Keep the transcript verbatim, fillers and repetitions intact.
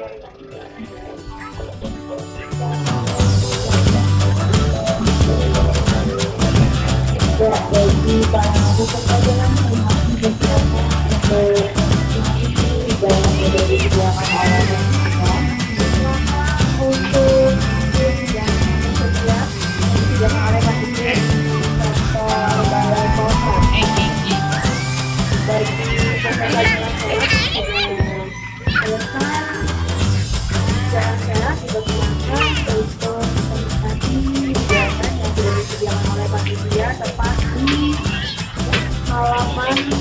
Halaman